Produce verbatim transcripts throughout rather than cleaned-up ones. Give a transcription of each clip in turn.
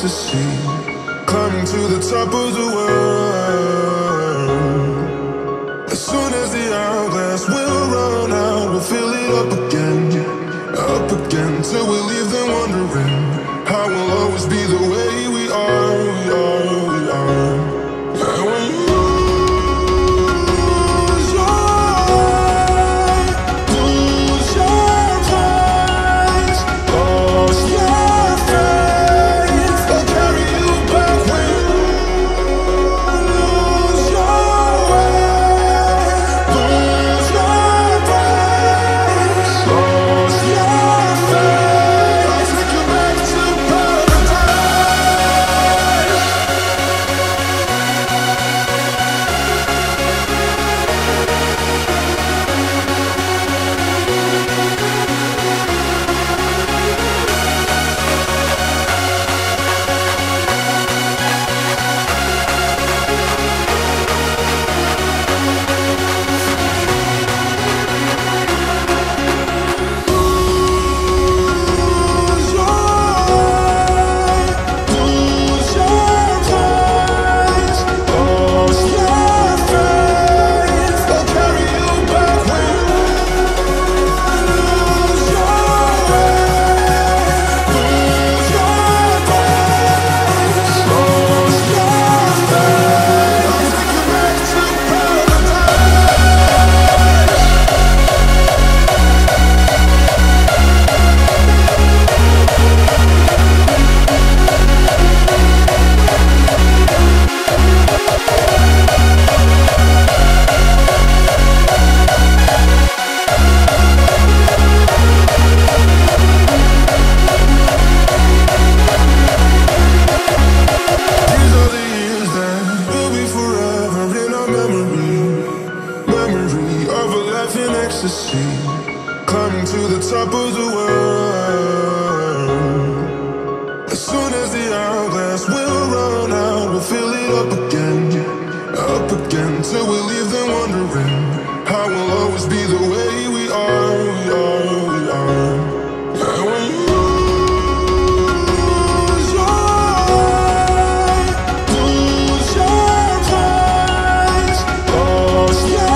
to see. Climbing to the top of the world. As soon as the hourglass will run out, we'll fill it up again, up again, till we leave them wondering how we'll always be the way we are, we are, we are. And when you lose your heart, lose your place, lose your faith, they'll carry you back when you lose your way, lose your place, lose your faith. Climbing to the top of the world. As soon as the hourglass will run out, we'll fill it up again, up again, till we leave them wondering how we'll always be the way we are, we are, we are. And when you lose your heart, lose your place, lose your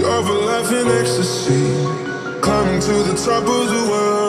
of a life in ecstasy. Climbing to the top of the world.